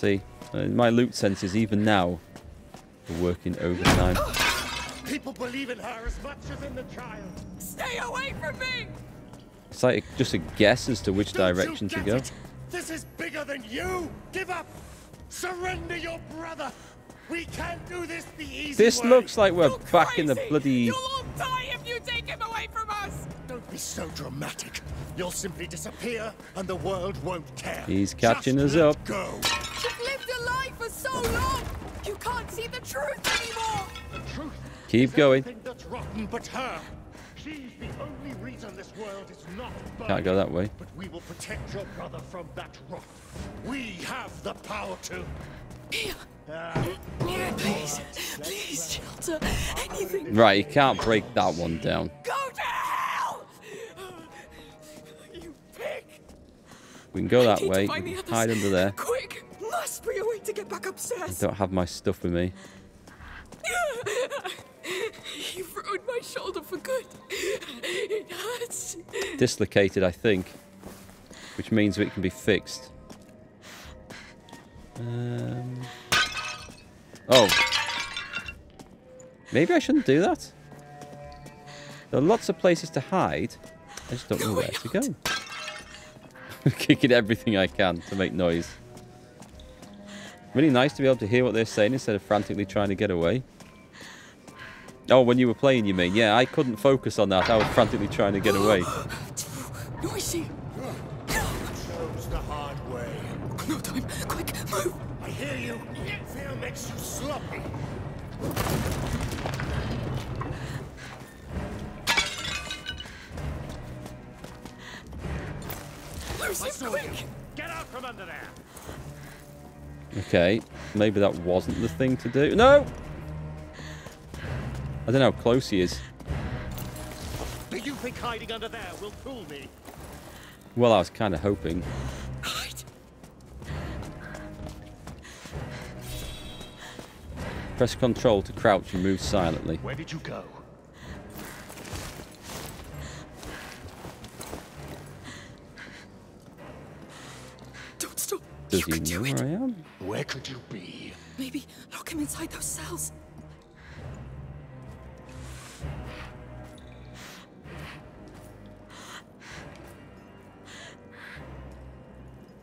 See, my loot senses even now are working overtime. People believe in her as much as in the child. Stay away from me! It's like just a guess as to which direction to go. This is bigger than you! Give up! Surrender your brother! We can't do this the easy way. Looks like we're back in the bloody... You'll all die if you take him away from us! Don't be so dramatic. You'll simply disappear and the world won't care. He's catching us up. Go. You've lived a lie for so long! You can't see the truth anymore! The truth Keep going. That's rotten but her. She's the only reason this world is not burning. Can't go that way. But we will protect your brother from that rot. We have the power to... please, please, shelter, anything. Right, you can't break that one down. Go to hell! You pig! We can go that way. We can hide under there. Quick! Must be a way to get back upstairs. I don't have my stuff with me. You've ruined my shoulder for good. It hurts. Dislocated, I think, which means it can be fixed. Oh, maybe I shouldn't do that. There are lots of places to hide. I just don't know where to go. I'm kicking everything I can to make noise. Really nice to be able to hear what they're saying instead of frantically trying to get away. Oh, when you were playing, you mean? Yeah, I couldn't focus on that. I was frantically trying to get away. Noisy. Chose the hard way. No time. Quick, move. I hear you. Fear makes you sloppy. Lucy, quick. Get out from under there. Okay, maybe that wasn't the thing to do. No. I don't know how close he is. Do you think hiding under there will fool me? Well, I was kind of hoping. Hide. Press control to crouch and move silently. Where did you go? Don't stop. Does he know where I am? Where could you be? Maybe lock him inside those cells.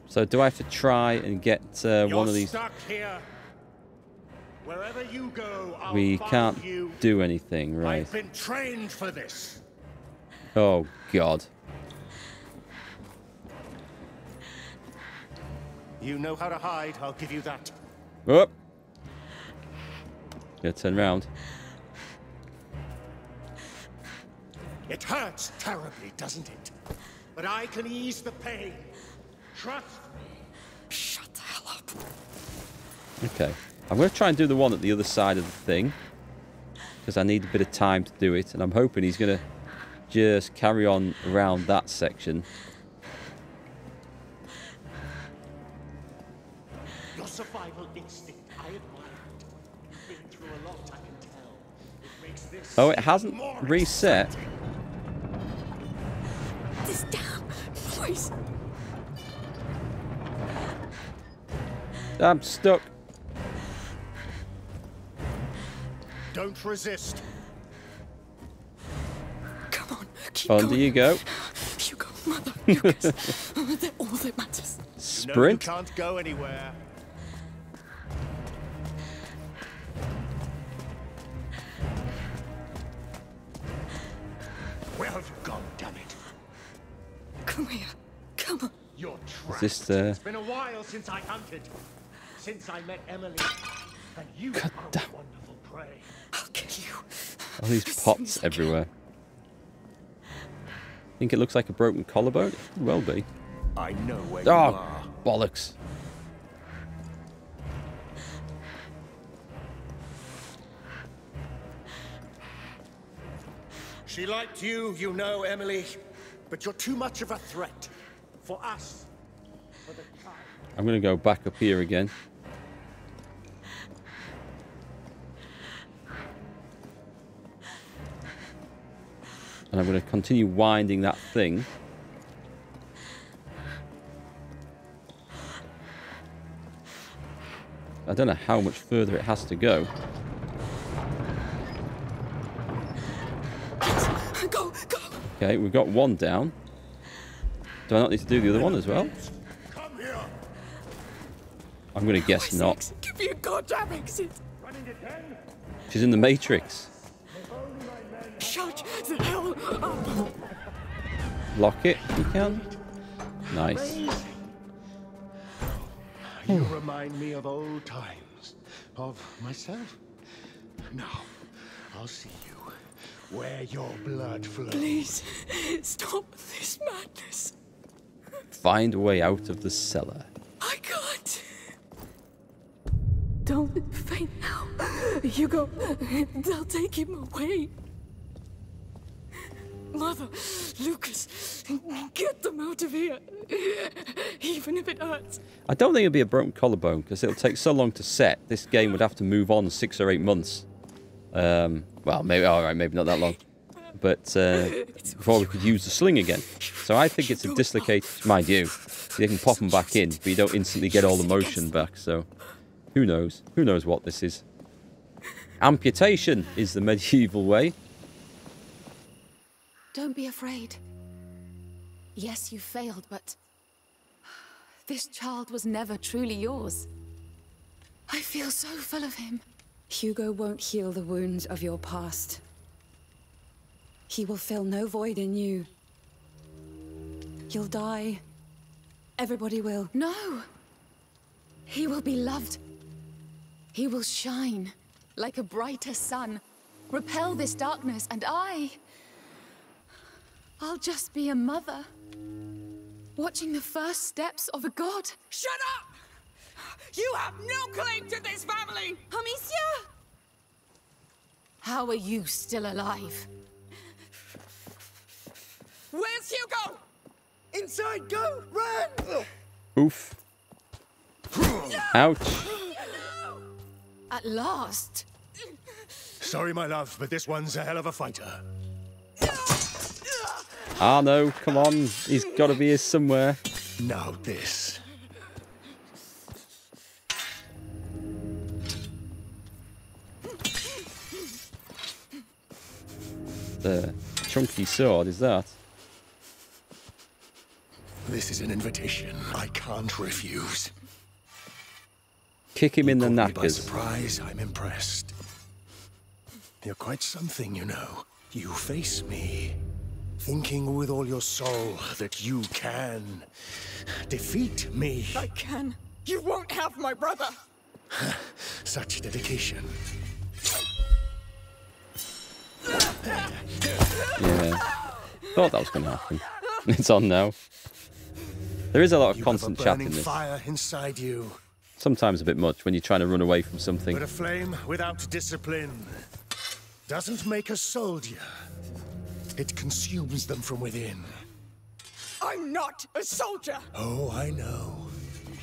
So do I have to try and get one of these? Wherever you go, we can't do anything, right? I've been trained for this. Oh God! You know how to hide. I'll give you that. Whoop! Gonna turn around. It hurts terribly, doesn't it? But I can ease the pain. Trust me. Shut the hell up. Okay. I'm going to try and do the one at the other side of the thing. Because I need a bit of time to do it. And I'm hoping he's going to just carry on around that section. Your survival instinct, I admire it. You've been through a lot, I can tell. It makes this it hasn't reset. This damn noise. I'm stuck. Don't resist. Come on, keep going. Under you go. Hugo, mother, Lucas. They're all that matters. Sprint. You know you can't go anywhere. Where have you gone, damn it? Come here. Come on. You're trapped. It's been a while since I hunted. Since I met Emily, and you are a wonderful prey. I'll kill you. All these pots everywhere. I think it looks like a broken collarbone. It could well be. I know where you are. Bollocks. She liked you, you know, Emily. But you're too much of a threat. For us. For the child. I'm going to go back up here again. And I'm going to continue winding that thing. I don't know how much further it has to go. Go, go. Okay, we've got one down. Do I not need to do the other one as well? Come here. I'm going to guess not. Give me a goddamn exit. She's in the Matrix. Shut the hell up. Lock it if you can. Nice. You remind me of old times, of myself. Now, I'll see you where your blood flows. Please, stop this madness. Find a way out of the cellar. I can't. Don't faint now. Hugo, they'll take him away. Mother, Lucas, get them out of here, even if it hurts. I don't think it'll be a broken collarbone, because it'll take so long to set. This game would have to move on 6 or 8 months. Well, maybe, all right, maybe not that long. But before we could use the sling again. So I think it's a dislocated, mind you. You can pop them back in, but you don't instantly get all the motion back, so who knows? Who knows what this is? Amputation is the medieval way. Don't be afraid. Yes, you failed, but this child was never truly yours. I feel so full of him. Hugo won't heal the wounds of your past. He will fill no void in you. You'll die. Everybody will. No! He will be loved. He will shine like a brighter sun. Repel this darkness, and I'll just be a mother, watching the first steps of a god. Shut up! You have no claim to this family! Amicia! How are you still alive? Where's Hugo? Inside, go! Run! Oof. Ouch. No! At last. Sorry, my love, but this one's a hell of a fighter. Arno, come on. He's got to be here somewhere. Now this. The chunky sword is that. This is an invitation I can't refuse. Kick him in the knackers. By surprise, I'm impressed. You're quite something, you know. You face me. Thinking with all your soul that you can defeat me. I can. You won't have my brother. Such dedication. Yeah. Thought that was going to happen. It's on now. There is a lot of constant chat in this. Fire inside you. Sometimes a bit much when you're trying to run away from something. But a flame without discipline doesn't make a soldier. It consumes them from within. I'm not a soldier! Oh, I know.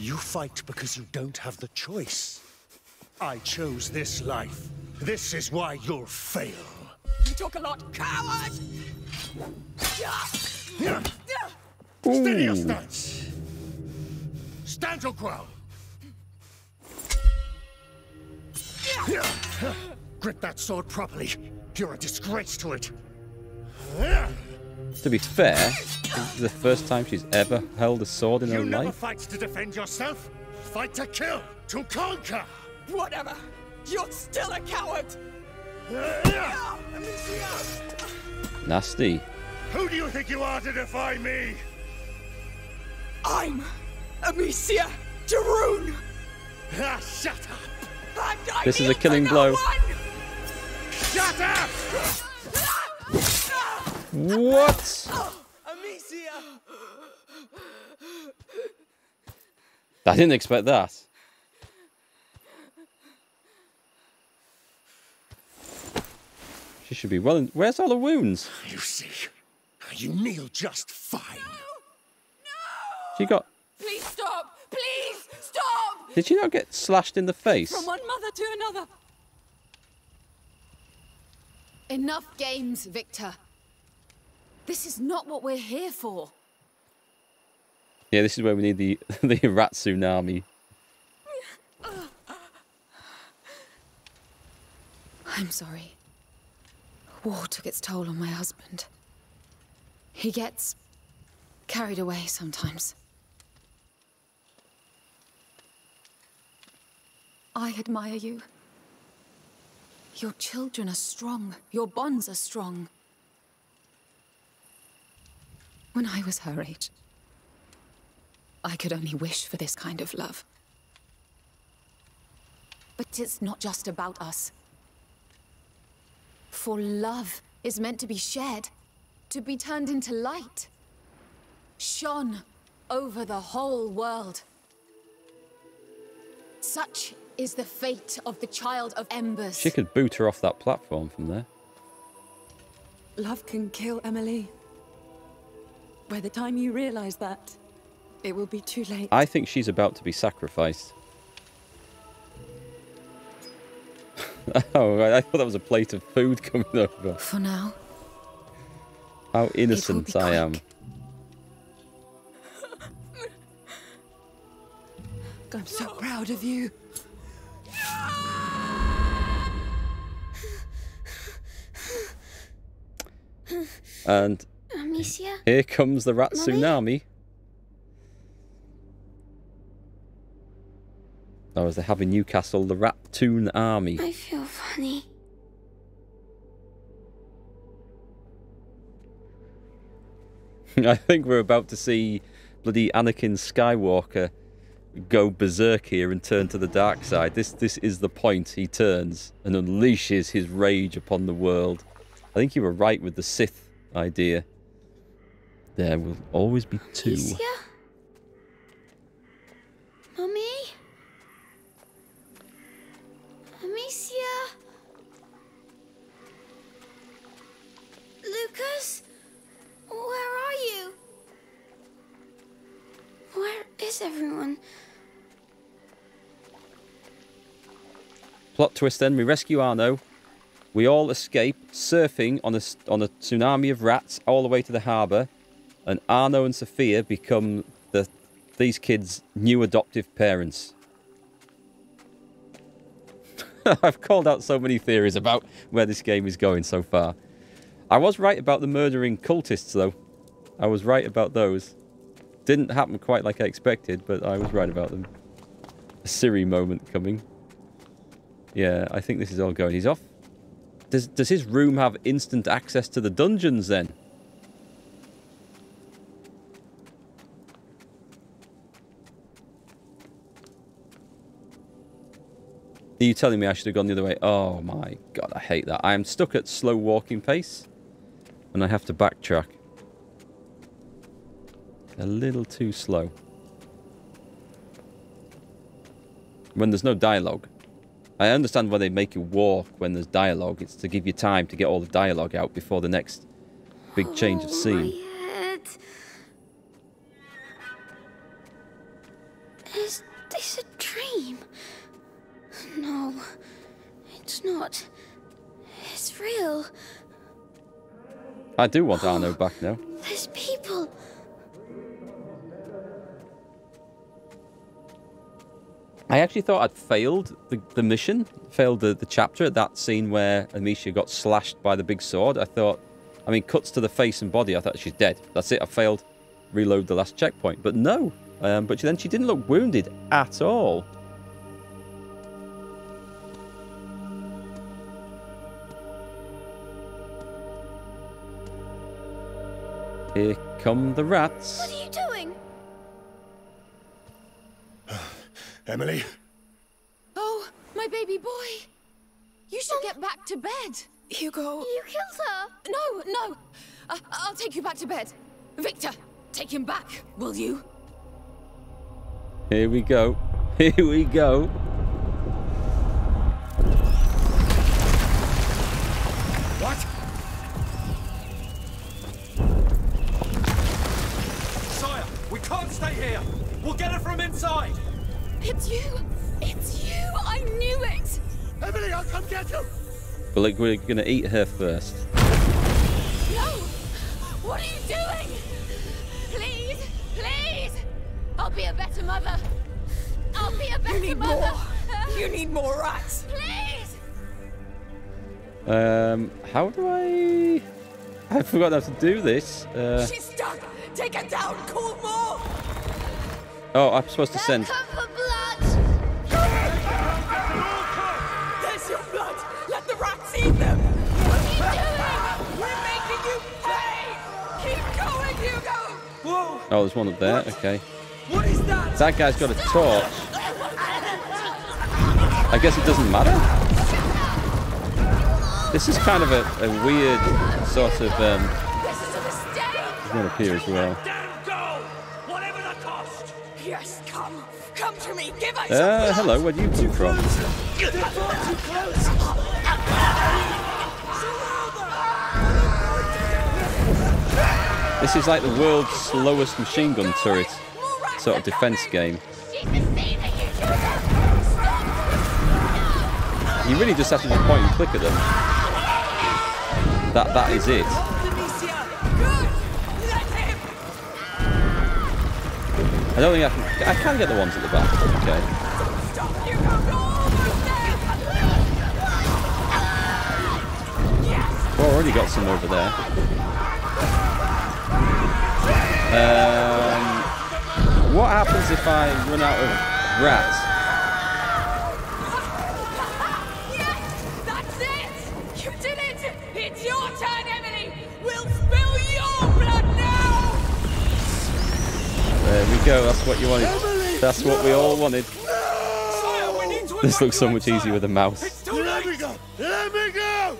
You fight because you don't have the choice. I chose this life. This is why you'll fail. You talk a lot, coward! Steady your stance! Stand your ground! Grip that sword properly. You're a disgrace to it. To be fair, this is the first time she's ever held a sword in her life. You never fight to defend yourself. Fight to kill, to conquer. Whatever. You're still a coward. Nasty. Who do you think you are to defy me? I'm Amicia Jeroen. Shut up. This is a killing blow. One. Shut up. What? Amicia! I didn't expect that. She should be well in. Where's all the wounds? You see, you kneel just fine. No! No! She got. Please stop! Please stop! Did she not get slashed in the face? From one mother to another. Enough games, Victor. This is not what we're here for. Yeah, this is where we need the rat tsunami. I'm sorry. War took its toll on my husband. He gets carried away sometimes. I admire you. Your children are strong. Your bonds are strong. When I was her age, I could only wish for this kind of love. But it's not just about us. For love is meant to be shared, to be turned into light, shone over the whole world. Such is the fate of the Child of Embers. She could boot her off that platform from there. Love can kill, Emily. By the time you realize that, it will be too late. I think she's about to be sacrificed. Oh, I thought that was a plate of food coming over. For now. How innocent I am. I'm so proud of you. And Amicia? Here comes the rat tsunami. Or as they have in Newcastle, the Raptoon Army. I feel funny. I think we're about to see bloody Anakin Skywalker go berserk here and turn to the dark side. This is the point. He turns and unleashes his rage upon the world. I think you were right with the Sith idea. There will always be two. Amicia? Mummy? Amicia? Lucas? Where are you? Where is everyone? Plot twist then, we rescue Arno. We all escape, surfing on a tsunami of rats all the way to the harbour. And Arno and Sophia become these kids' new adoptive parents. I've called out so many theories about where this game is going so far. I was right about the murdering cultists, though. I was right about those. Didn't happen quite like I expected, but I was right about them. A Siri moment coming. Yeah, I think this is all going. He's off. Does his room have instant access to the dungeons, then? Are you telling me I should have gone the other way? Oh, my God, I hate that. I am stuck at slow walking pace, and I have to backtrack. A little too slow. When there's no dialogue. I understand why they make you walk when there's dialogue. It's to give you time to get all the dialogue out before the next big change of scene. My head. Is this a dream? No, it's not. It's real. I do want Arno back now. There's people. I actually thought I'd failed the mission, failed the chapter at that scene where Amicia got slashed by the big sword. I thought, I mean, cuts to the face and body. I thought she's dead. That's it. I failed. Reload the last checkpoint. But no. But then she didn't look wounded at all. Here come the rats. What are you doing? Emily? Oh, my baby boy. You should get back to bed. Hugo. You killed her. No, no. I'll take you back to bed. Victor, take him back, will you? Here we go. Here we go. What? Sire, we can't stay here. We'll get her from inside. It's you! It's you! I knew it! Emily, I'll come get you! Well, like, we're gonna eat her first. No! What are you doing? Please! Please! I'll be a better mother! I'll be a better mother! You need more rats! Please! How do I... I've forgotten how to do this. She's stuck! Take her down! Call more! Oh, I'm supposed to send... Come for blood! There's your blood! Let the rats eat them! What are you doing? We're making you pay! Keep going, Hugo! Whoa! Oh, there's one up there. What? Okay. What is that? That guy's got a torch. I guess it doesn't matter. This is kind of a weird sort of... There's one up here as well. Yes, come to me. Give us hello, where do you come from? This is like the world's slowest machine gun turret sort of defense game. You really just have to point and click at them. That is it. I don't think I can get the ones at the back. Okay. Well, already got some over there. What happens if I run out of rats? There we go, that's what you wanted. Emily, that's what we all wanted. Sire, we need to this looks so much easier with a mouse. It's too late. Let me go!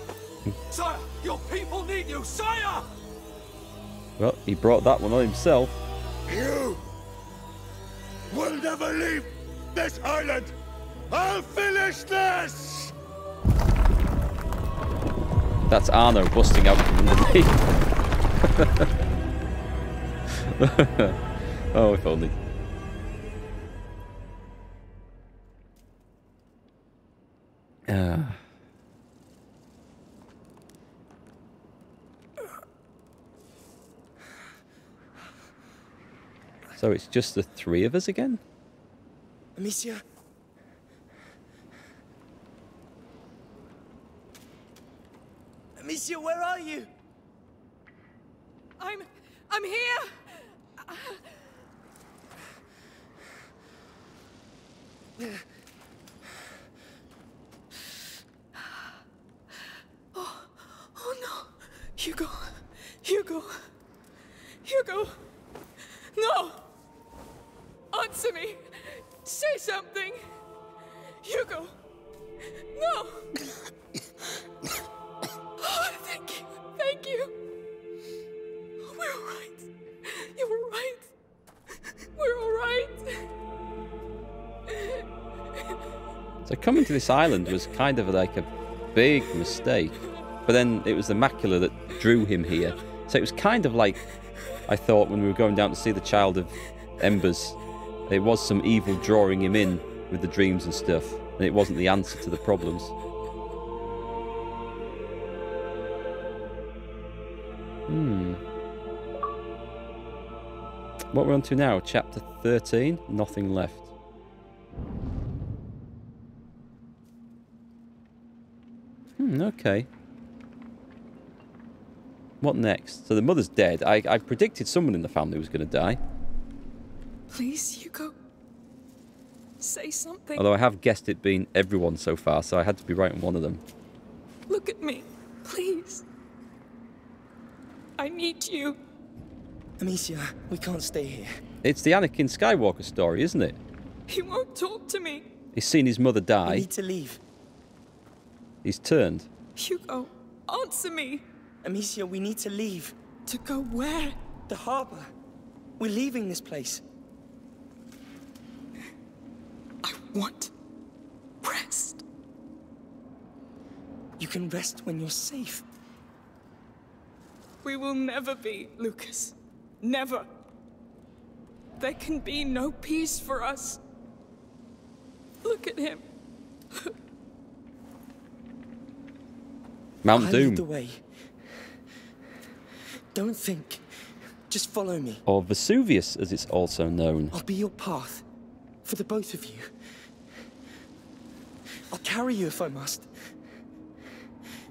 Sire, your people need you, sire! Well, he brought that one on himself. You will never leave this island! I'll finish this! That's Arno busting out from underneath. Oh, if only. So it's just the three of us again? Amicia. Amicia, where are you? I'm here. Oh no, Hugo, no, answer me, say something, Hugo, no. Oh, thank you, we're all right, you were right, we're all right. So coming to this island was kind of like a big mistake, but then it was the macula that drew him here. So it was kind of like I thought when we were going down to see the Child of Embers. It was some evil drawing him in with the dreams and stuff, and it wasn't the answer to the problems. What we're on to now, chapter 13, nothing left. Okay. What next? So the mother's dead. I predicted someone in the family was going to die. Please, Hugo. Say something. Although I have guessed it being everyone so far, so I had to be right on one of them. Look at me, please. I need you. Amicia, we can't stay here. It's the Anakin Skywalker story, isn't it? He won't talk to me. He's seen his mother die. We need to leave. He's turned. Hugo, answer me. Amicia, we need to leave. To go where? The harbor. We're leaving this place. I want rest. You can rest when you're safe. We will never be, Lucas. Never. There can be no peace for us. Look at him. Mount Doom. Lead the way. Don't think. Just follow me. Or Vesuvius, as it's also known. I'll be your path. For the both of you. I'll carry you if I must.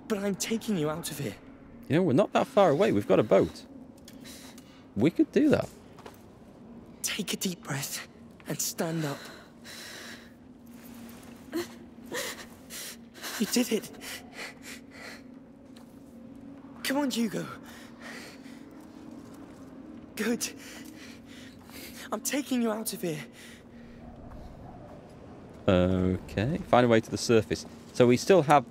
But I'm taking you out of here. You know, we're not that far away. We've got a boat. We could do that. Take a deep breath and stand up. You did it. Come on, Hugo. Good. I'm taking you out of here. Okay. Find a way to the surface. So we still have...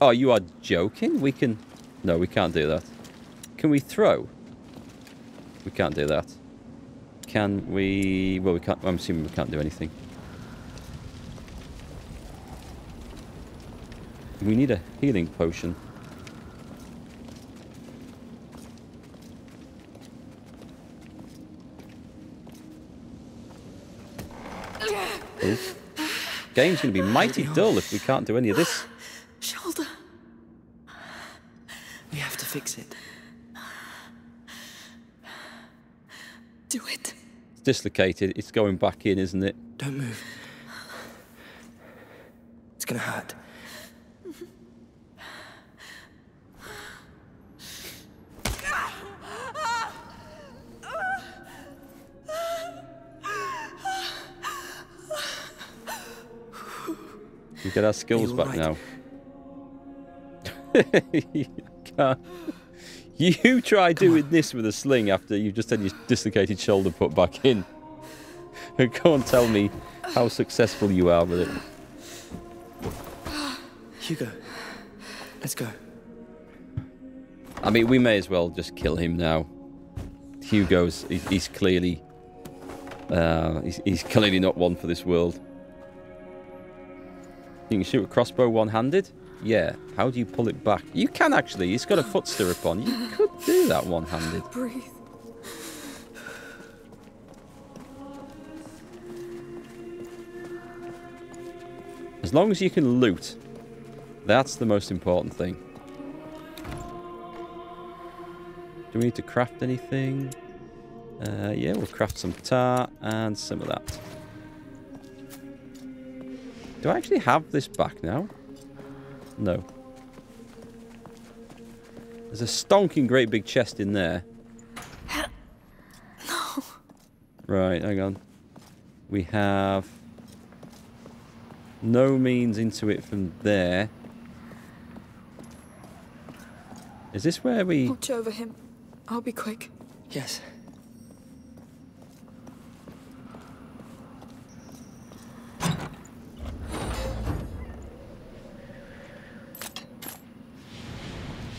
Oh, you are joking? We can... No, we can't do that. Can we throw? We can't do that. Can we... Well, we can't... I'm assuming we can't do anything. We need a healing potion. Oh. Game's going to be mighty dull if we can't do any of this. Shoulder. We have to fix it. Do it. It's dislocated. It's going back in, isn't it? Don't move. It's going to hurt. We get our skills back now. You can't. You try doing this with a sling after you just had your dislocated shoulder put back in. And go and tell me how successful you are with it. Hugo, let's go. I mean, we may as well just kill him now. He's clearly, he's clearly not one for this world. You can shoot a crossbow one-handed? Yeah. How do you pull it back? You can, actually. It's got a foot stirrup on. You could do that one-handed. Breathe. As long as you can loot, that's the most important thing. Do we need to craft anything? Yeah, we'll craft some tar and some of that. Do I actually have this back now? No. There's a stonking great big chest in there. No. Right, hang on. We have no means into it from there. Is this where we... Watch over him. I'll be quick. Yes.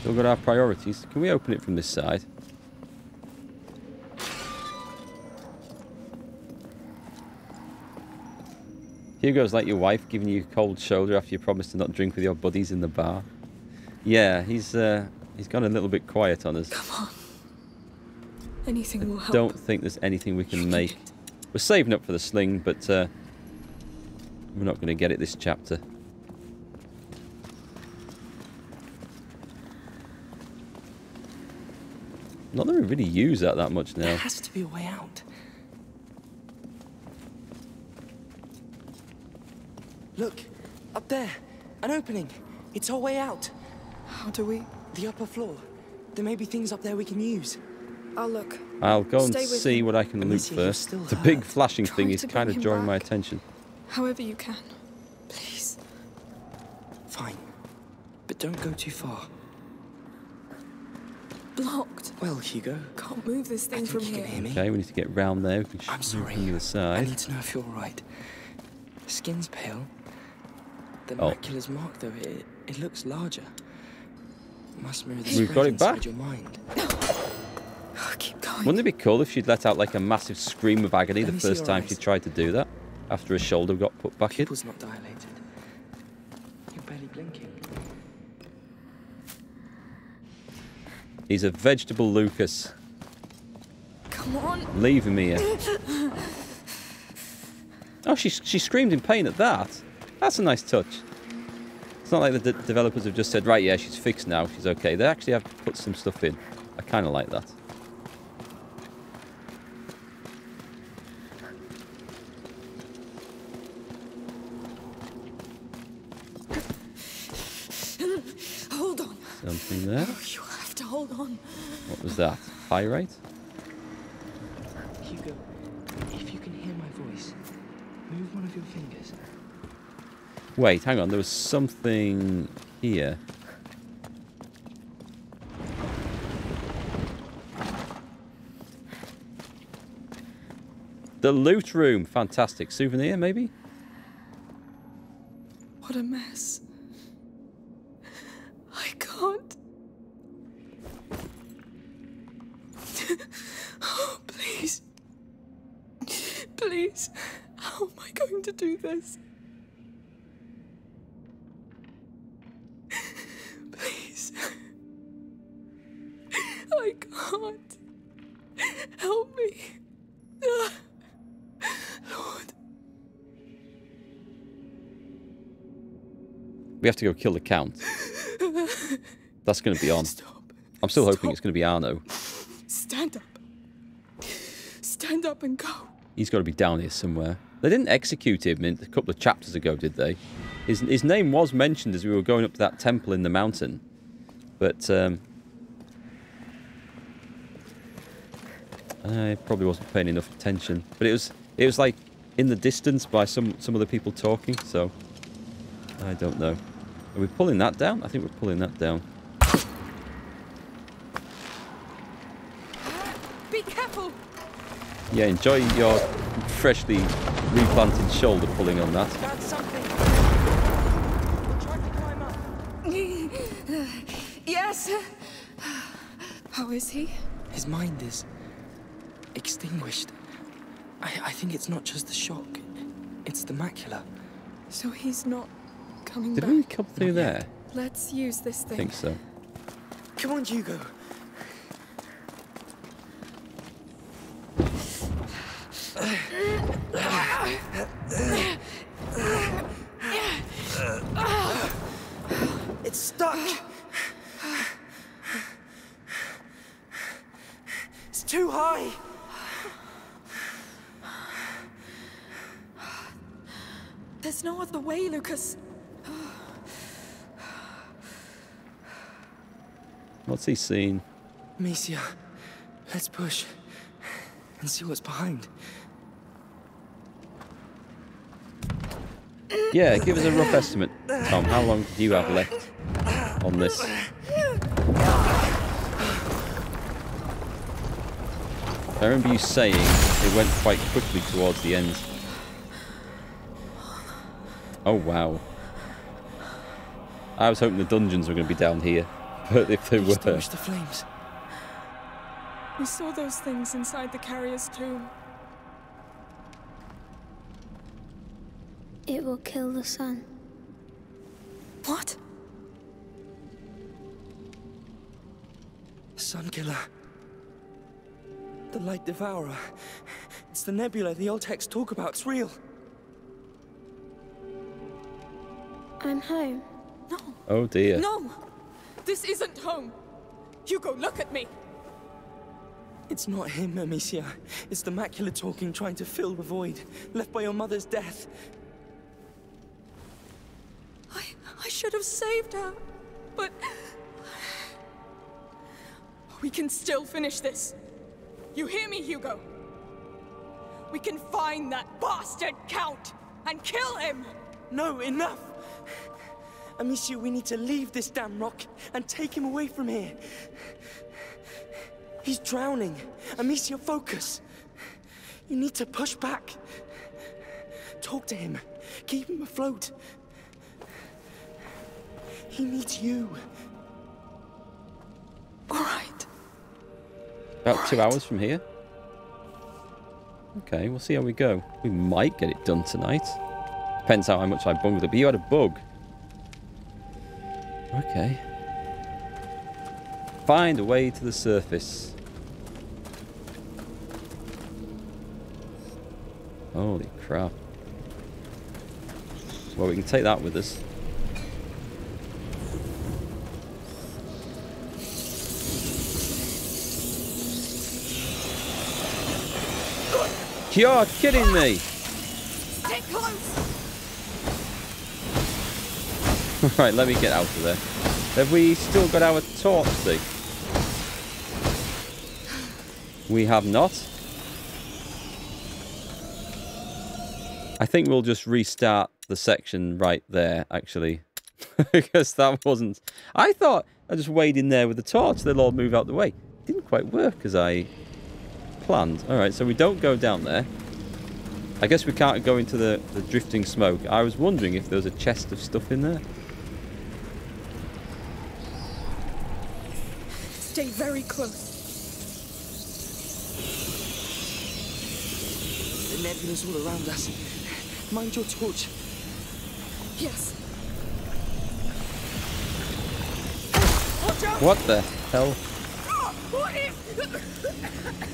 Still got our priorities. Can we open it from this side? Hugo's like your wife giving you a cold shoulder after you promised to not drink with your buddies in the bar. Yeah, he's gone a little bit quiet on us. Come on. Anything will help. I don't think there's anything we can make. We're saving up for the sling, but we're not going to get it this chapter. Not that we really use that much now. There has to be a way out. Look, up there, an opening. It's our way out. How do we? The upper floor. There may be things up there we can use. I'll look. I'll go and see what I can loot first. The big flashing thing is kind of drawing my attention. However you can, please. Fine, but don't go too far. Blocked. Well, Hugo, can't move this thing from here. Okay, we need to get round there. We can shoot from the other side. I need to know if you're all right. Skin's pale. The macula's mark, though, it looks larger. Must mirror the spread. We've got it back. Your mind. Oh, keep going. Wouldn't it be cool if she'd let out like a massive scream of agony the first time she tried to do that, after her shoulder got put back in? Pupil's not dilated. You're barely blinking. He's a vegetable Lucas. Come on. Leave him here. Oh, she screamed in pain at that. That's a nice touch. It's not like the developers have just said, right, yeah, she's fixed now, she's okay. They actually have put some stuff in. I kind of like that. Hold Something there. You have to hold on. What was that? Pyrite? Hugo, if you can hear my voice, move one of your fingers. Wait, hang on. There was something here. The loot room. Fantastic. Souvenir, maybe? What a mess. I can't. Oh, please. Please. How am I going to do this? Please. I can't. Help me. We have to go kill the Count. That's going to be on. Stop. I'm still hoping it's going to be Arno. Stand up. Stand up and go. He's got to be down here somewhere. They didn't execute him a couple of chapters ago, did they? His name was mentioned as we were going up to that temple in the mountain. But I probably wasn't paying enough attention. But it was like in the distance by some other people talking, so I don't know. Are we pulling that down? I think we're pulling that down. Be careful! Yeah, enjoy your freshly replanted shoulder pulling on that. Got something. Try to climb up. Yes. How is he? His mind is extinguished. I think it's not just the shock; it's the macula. So he's not coming back. Did we come through there? Let's use this thing. I think so. Come on, Hugo. It's stuck. It's too high. There's no other way, Lucas. What's he seen? Amicia, let's push and see what's behind. Yeah, give us a rough estimate, Tom. How long do you have left on this? I remember you saying it went quite quickly towards the end. Oh, wow. I was hoping the dungeons were going to be down here. But if they were... Extinguish the flames. We saw those things inside the carrier's tomb. It will kill the sun. What? The sun killer. The light devourer. It's the nebula the old texts talk about. It's real. I'm home. No. Oh dear. No! This isn't home! Hugo, look at me! It's not him, Amicia. It's the macula talking, trying to fill the void, left by your mother's death. I should have saved her, but... We can still finish this. You hear me, Hugo? We can find that bastard Count and kill him! No, enough! Amicia, we need to leave this damn rock and take him away from here. He's drowning. Amicia, focus. You need to push back. Talk to him. Keep him afloat. He needs you. All right. About 2 hours from here. Okay, we'll see how we go. We might get it done tonight. Depends how much I bungled it. But you had a bug. Okay. Find a way to the surface. Holy crap. Well, we can take that with us. You're kidding me! Stay close! Right, let me get out of there. Have we still got our torch thing? We have not. I think we'll just restart the section right there, actually. Because that wasn't... I thought I just weighed in there with the torch, they'll all move out the way. Didn't quite work as I planned. Alright, so we don't go down there. I guess we can't go into the drifting smoke. I was wondering if there was a chest of stuff in there. Stay very close. The nebula's all around us. Mind your torch. Yes. Watch out. What the hell?